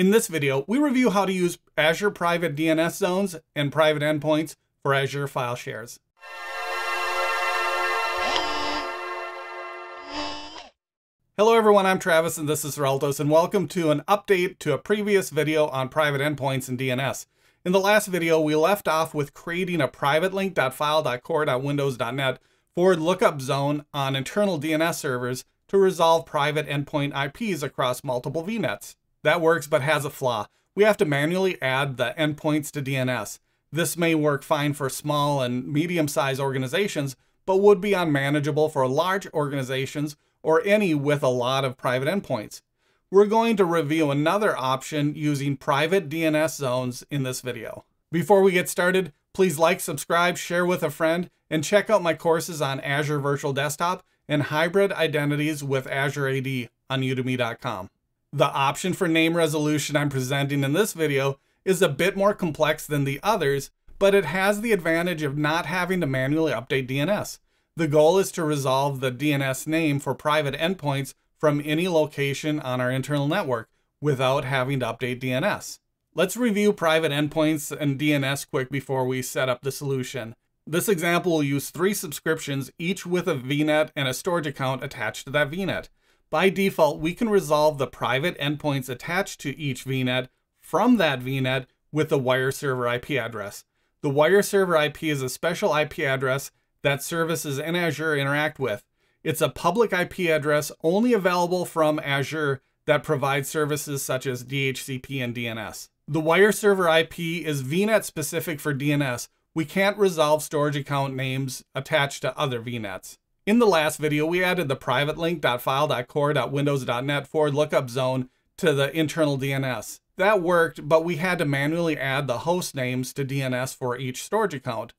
In this video, we review how to use Azure Private DNS Zones and Private Endpoints for Azure File Shares. Hello everyone, I'm Travis and this is Raltos, and welcome to an update to a previous video on private endpoints and DNS. In the last video, we left off with creating a private link.file.core.windows.net forward lookup zone on internal DNS servers to resolve private endpoint IPs across multiple VNets. That works, but has a flaw. We have to manually add the endpoints to DNS. This may work fine for small and medium-sized organizations, but would be unmanageable for large organizations or any with a lot of private endpoints. We're going to review another option using private DNS zones in this video. Before we get started, please like, subscribe, share with a friend, and check out my courses on Azure Virtual Desktop and Hybrid Identities with Azure AD on udemy.com. The option for name resolution I'm presenting in this video is a bit more complex than the others, but it has the advantage of not having to manually update DNS. The goal is to resolve the DNS name for private endpoints from any location on our internal network without having to update DNS. Let's review private endpoints and DNS quick before we set up the solution. This example will use 3 subscriptions, each with a VNet and a storage account attached to that VNet. By default, we can resolve the private endpoints attached to each VNet from that VNet with the WireServer IP address. The WireServer IP is a special IP address that services in Azure interact with. It's a public IP address only available from Azure that provides services such as DHCP and DNS. The WireServer IP is VNet specific for DNS. We can't resolve storage account names attached to other VNets. In the last video, we added the private link.file.core.windows.net forward lookup zone to the internal DNS. That worked, but we had to manually add the host names to DNS for each storage account.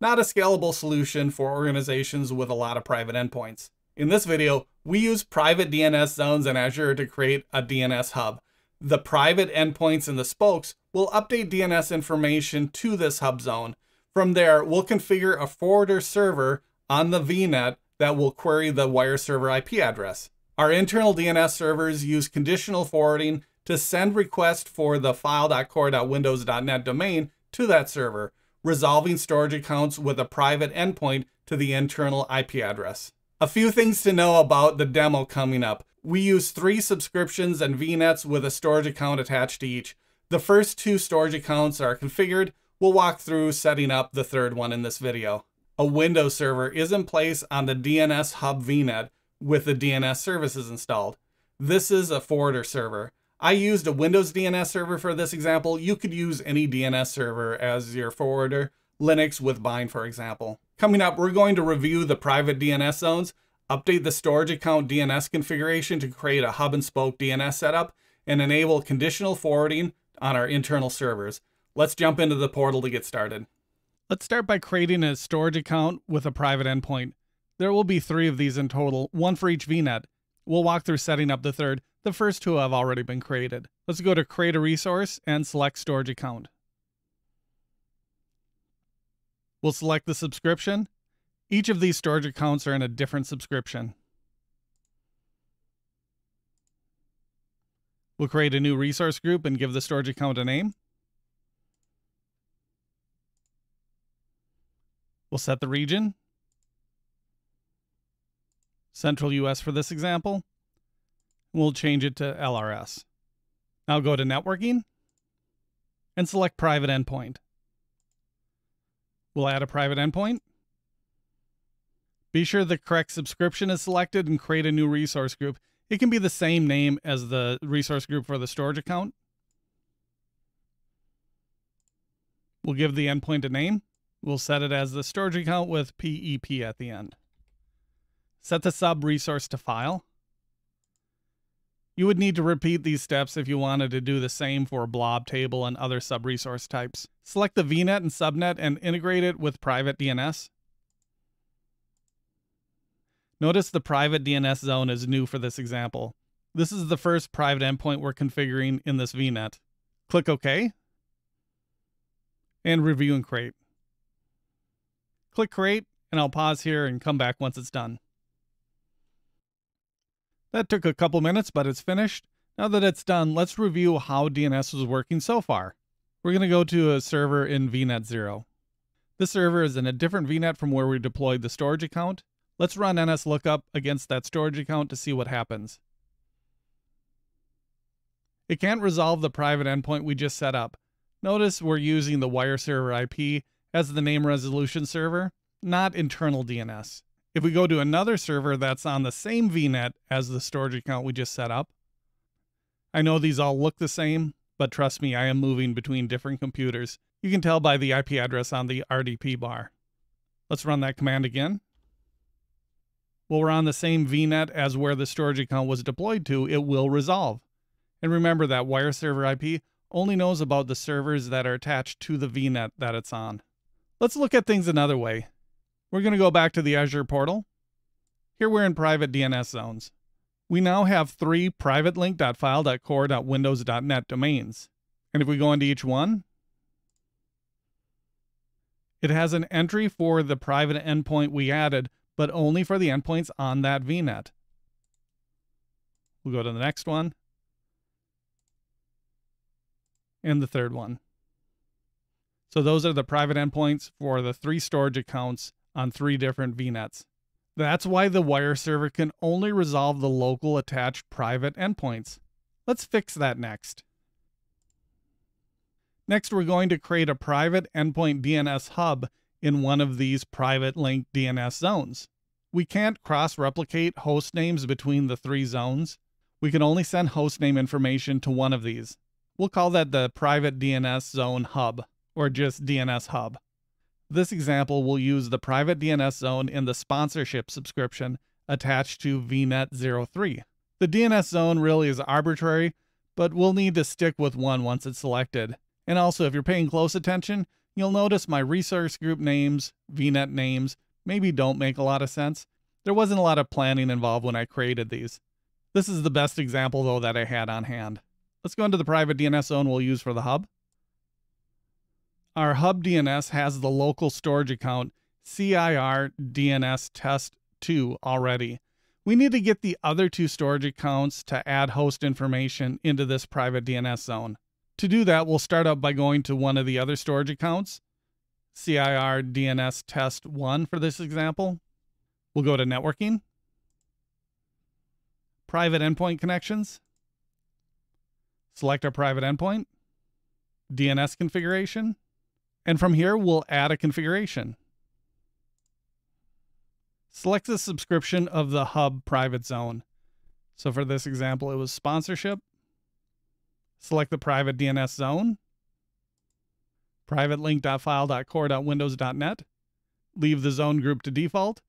Not a scalable solution for organizations with a lot of private endpoints. In this video, we use private DNS zones in Azure to create a DNS hub. The private endpoints and the spokes will update DNS information to this hub zone. From there, we'll configure a forwarder server on the VNet that will query the WireServer IP address. Our internal DNS servers use conditional forwarding to send requests for the file.core.windows.net domain to that server, resolving storage accounts with a private endpoint to the internal IP address. A few things to know about the demo coming up. We use 3 subscriptions and VNets with a storage account attached to each. The first 2 storage accounts are configured. We'll walk through setting up the third one in this video. A Windows server is in place on the DNS Hub VNet with the DNS services installed. This is a forwarder server. I used a Windows DNS server for this example. You could use any DNS server as your forwarder, Linux with BIND, for example. Coming up, we're going to review the private DNS zones, update the storage account DNS configuration to create a hub and spoke DNS setup, and enable conditional forwarding on our internal servers. Let's jump into the portal to get started. Let's start by creating a storage account with a private endpoint. There will be 3 of these in total, 1 for each VNet. We'll walk through setting up the third. The first 2 have already been created. Let's go to Create a Resource and select Storage Account. We'll select the subscription. Each of these storage accounts are in a different subscription. We'll create a new resource group and give the storage account a name. We'll set the region, Central US for this example. We'll change it to LRS. Now go to Networking and select Private Endpoint. We'll add a private endpoint. Be sure the correct subscription is selected and create a new resource group. It can be the same name as the resource group for the storage account. We'll give the endpoint a name. We'll set it as the storage account with PEP at the end. Set the sub-resource to file. You would need to repeat these steps if you wanted to do the same for blob table and other sub-resource types. Select the VNet and subnet and integrate it with private DNS. Notice the private DNS zone is new for this example. This is the first private endpoint we're configuring in this VNet. Click OK and review and create. Click Create, and I'll pause here and come back once it's done. That took a couple minutes, but it's finished. Now that it's done, let's review how DNS was working so far. We're going to go to a server in VNet 0. This server is in a different VNet from where we deployed the storage account. Let's run NSLOOKUP against that storage account to see what happens. It can't resolve the private endpoint we just set up. Notice we're using the WireServer IP as the name resolution server, not internal DNS. If we go to another server that's on the same VNet as the storage account we just set up, I know these all look the same, but trust me, I am moving between different computers. You can tell by the IP address on the RDP bar. Let's run that command again. Well, we're on the same VNet as where the storage account was deployed to, it will resolve. And remember that WireServer IP only knows about the servers that are attached to the VNet that it's on. Let's look at things another way. We're going to go back to the Azure portal. Here we're in private DNS zones. We now have three private link.file.core.windows.net domains. And if we go into each one, it has an entry for the private endpoint we added, but only for the endpoints on that VNet. We'll go to the next one. And the third one. So those are the private endpoints for the three storage accounts on three different VNets. That's why the WireServer can only resolve the local attached private endpoints. Let's fix that next. Next, we're going to create a private endpoint DNS hub in one of these private link DNS zones. We can't cross-replicate host names between the three zones. We can only send host name information to one of these. We'll call that the private DNS zone hub, or just DNS hub. This example will use the private DNS zone in the sponsorship subscription attached to VNet 03. The DNS zone really is arbitrary, but we'll need to stick with one once it's selected. And also, if you're paying close attention, you'll notice my resource group names, VNet names, maybe don't make a lot of sense. There wasn't a lot of planning involved when I created these. This is the best example, though, that I had on hand. Let's go into the private DNS zone we'll use for the hub. Our hub DNS has the local storage account CIR DNS test 2 already. We need to get the other two storage accounts to add host information into this private DNS zone. To do that, we'll start out by going to one of the other storage accounts, CIR DNS test 1 for this example. We'll go to networking, private endpoint connections, select our private endpoint, DNS configuration, and from here, we'll add a configuration. Select the subscription of the hub private zone. So for this example, it was sponsorship. Select the private DNS zone, private link.file.core.windows.net. Leave the zone group to default,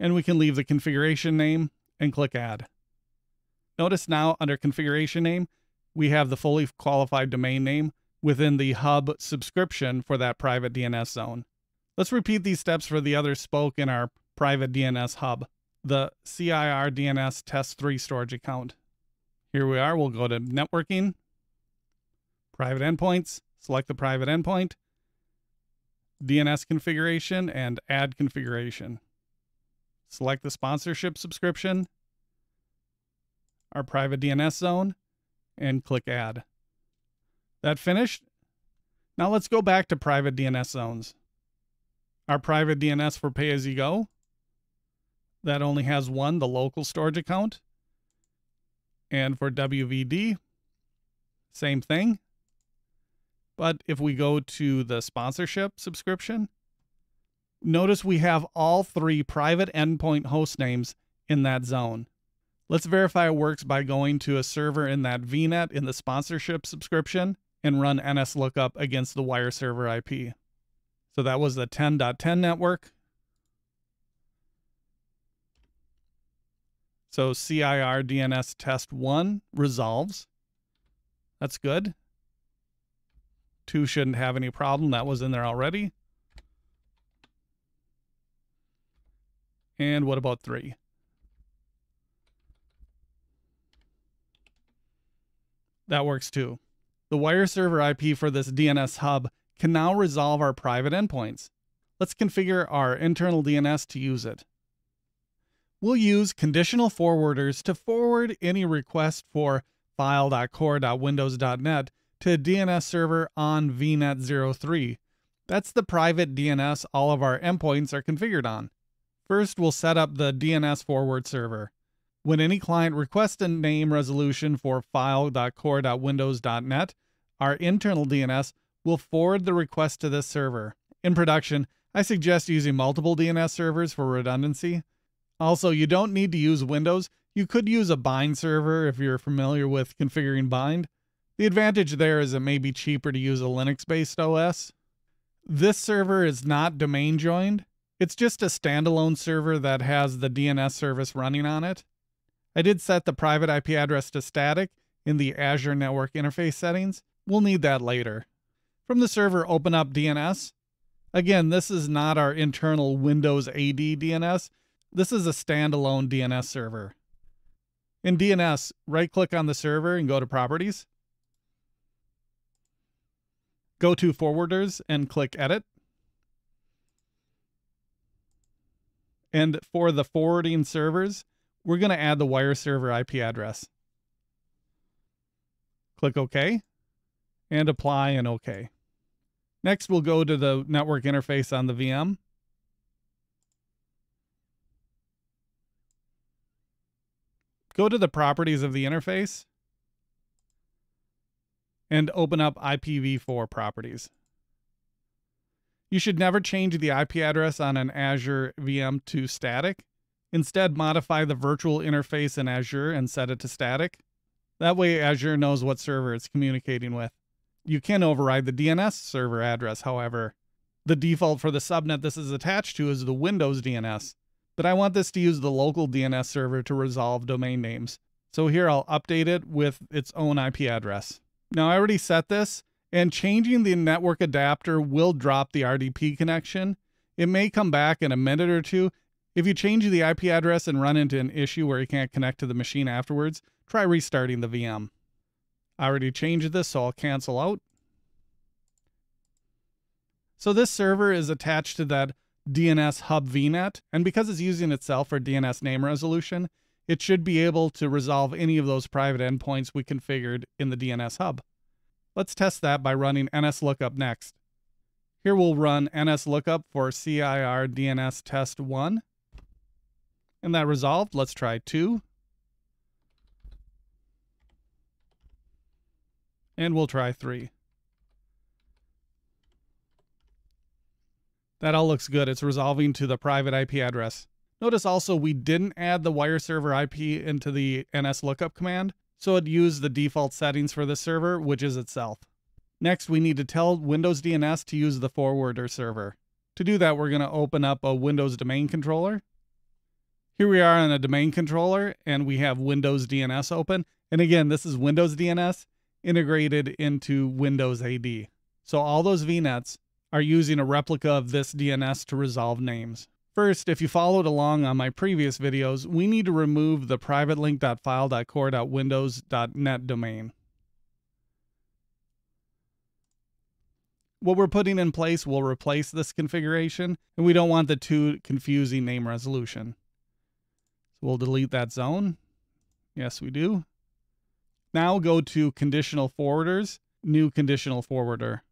and we can leave the configuration name and click Add. Notice now under configuration name, we have the fully qualified domain name within the hub subscription for that private DNS zone. Let's repeat these steps for the other spoke in our private DNS hub, the CIR DNS test 3 storage account. Here we are, we'll go to networking, private endpoints, select the private endpoint, DNS configuration, and add configuration. Select the sponsorship subscription, our private DNS zone, and click add. That finished? Now let's go back to private DNS zones. Our private DNS for pay-as-you-go, that only has one, the local storage account. And for WVD, same thing. But if we go to the sponsorship subscription, notice we have all three private endpoint host names in that zone. Let's verify it works by going to a server in that VNet in the sponsorship subscription and run NSLOOKUP against the WireServer IP. So that was the 10.10 network. So CIR DNS test 1 resolves. That's good. 2 shouldn't have any problem. That was in there already. And what about 3? That works too. The WireServer IP for this DNS hub can now resolve our private endpoints. Let's configure our internal DNS to use it. We'll use conditional forwarders to forward any request for file.core.windows.net to a DNS server on VNet 03. That's the private DNS all of our endpoints are configured on. First, we'll set up the DNS forward server. When any client requests a name resolution for file.core.windows.net, our internal DNS will forward the request to this server. In production, I suggest using multiple DNS servers for redundancy. Also, you don't need to use Windows. You could use a BIND server if you're familiar with configuring BIND. The advantage there is it may be cheaper to use a Linux-based OS. This server is not domain joined. It's just a standalone server that has the DNS service running on it. I did set the private IP address to static in the Azure Network Interface settings. We'll need that later. From the server, open up DNS. Again, this is not our internal Windows AD DNS. This is a standalone DNS server. In DNS, right-click on the server and go to Properties. Go to Forwarders and click Edit. And for the forwarding servers, we're going to add the WireServer IP address. Click OK and Apply and OK. Next, we'll go to the network interface on the VM. Go to the properties of the interface and open up IPv4 properties. You should never change the IP address on an Azure VM to static. Instead, modify the virtual interface in Azure and set it to static. That way Azure knows what server it's communicating with. You can override the DNS server address, however. The default for the subnet this is attached to is the Windows DNS, but I want this to use the local DNS server to resolve domain names. So here I'll update it with its own IP address. Now I already set this, and changing the network adapter will drop the RDP connection. It may come back in a minute or two. If you change the IP address and run into an issue where you can't connect to the machine afterwards, try restarting the VM. I already changed this, so I'll cancel out. So this server is attached to that DNS hub VNet, and because it's using itself for DNS name resolution, it should be able to resolve any of those private endpoints we configured in the DNS hub. Let's test that by running NSLOOKUP next. Here we'll run NSLOOKUP for CIR DNS test 1. And that resolved. Let's try 2. And we'll try 3. That all looks good. It's resolving to the private IP address. Notice also we didn't add the WireServer IP into the NSLOOKUP command, so it used the default settings for the server, which is itself. Next, we need to tell Windows DNS to use the forwarder server. To do that, we're going to open up a Windows domain controller. Here we are on a domain controller, and we have Windows DNS open. And again, this is Windows DNS integrated into Windows AD. So all those VNets are using a replica of this DNS to resolve names. First, if you followed along on my previous videos, we need to remove the privatelink.file.core.windows.net domain. What we're putting in place will replace this configuration, and we don't want the two confusing name resolution. We'll delete that zone. Yes, we do. Now go to Conditional Forwarders, New Conditional Forwarder.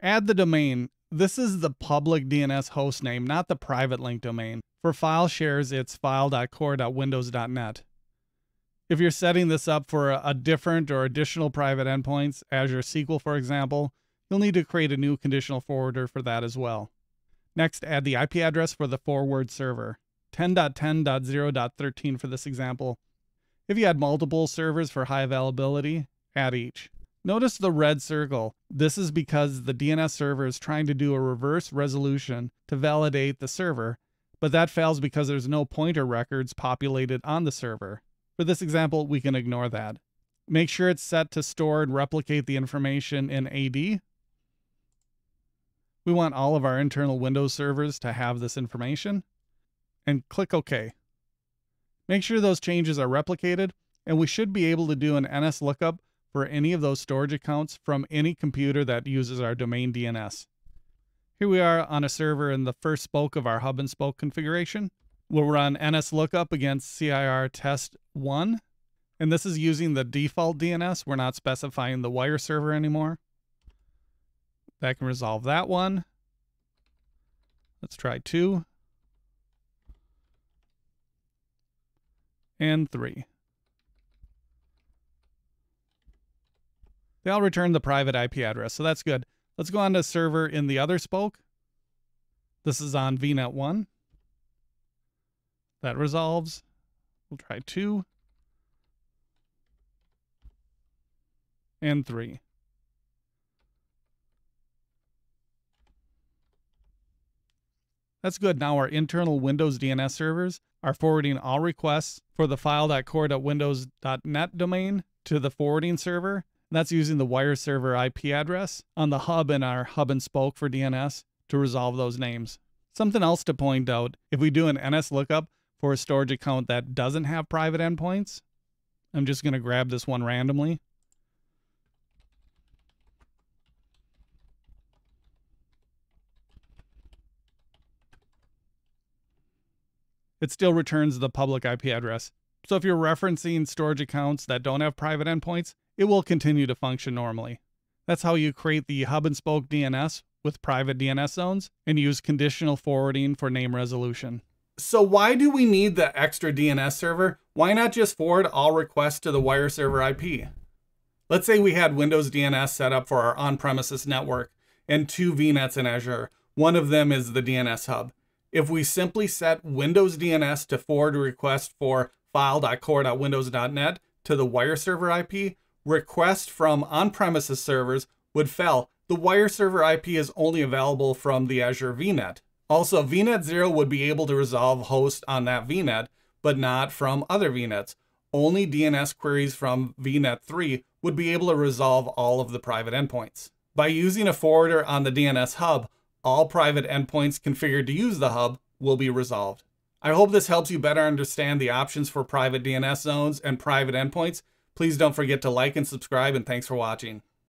Add the domain. This is the public DNS host name, not the private link domain. For file shares, it's file.core.windows.net. If you're setting this up for a different or additional private endpoints, Azure SQL, for example, you'll need to create a new conditional forwarder for that as well. Next, add the IP address for the forward server, 10.10.0.13 for this example. If you had multiple servers for high availability, add each. Notice the red circle. This is because the DNS server is trying to do a reverse resolution to validate the server, but that fails because there's no pointer records populated on the server. For this example, we can ignore that. Make sure it's set to store and replicate the information in AD. We want all of our internal Windows servers to have this information, and click OK. Make sure those changes are replicated, and we should be able to do an NSLOOKUP for any of those storage accounts from any computer that uses our domain DNS. Here we are on a server in the first spoke of our hub and spoke configuration. We'll run NSLOOKUP against CIR test 1. And this is using the default DNS. We're not specifying the wire server anymore. That can resolve that one. Let's try 2 and 3. They all return the private IP address, so that's good. Let's go on to server in the other spoke. This is on VNet 1. That resolves. We'll try 2 and 3. That's good. Now our internal Windows DNS servers are forwarding all requests for the file.core.windows.net domain to the forwarding server. And that's using the WireServer IP address on the hub in our hub and spoke for DNS to resolve those names. Something else to point out, if we do an NSLOOKUP for a storage account that doesn't have private endpoints, I'm just going to grab this one randomly. It still returns the public IP address. So if you're referencing storage accounts that don't have private endpoints, it will continue to function normally. That's how you create the hub and spoke DNS with private DNS zones and use conditional forwarding for name resolution. So why do we need the extra DNS server? Why not just forward all requests to the wire server IP? Let's say we had Windows DNS set up for our on-premises network and 2 VNets in Azure. One of them is the DNS hub. If we simply set Windows DNS to forward a request for file.core.windows.net to the wire server IP, requests from on-premises servers would fail. The wire server IP is only available from the Azure VNet. Also, VNet 0 would be able to resolve hosts on that VNet, but not from other VNets. Only DNS queries from VNet 3 would be able to resolve all of the private endpoints. By using a forwarder on the DNS hub, all private endpoints configured to use the hub will be resolved. I hope this helps you better understand the options for private DNS zones and private endpoints. Please don't forget to like and subscribe, and thanks for watching.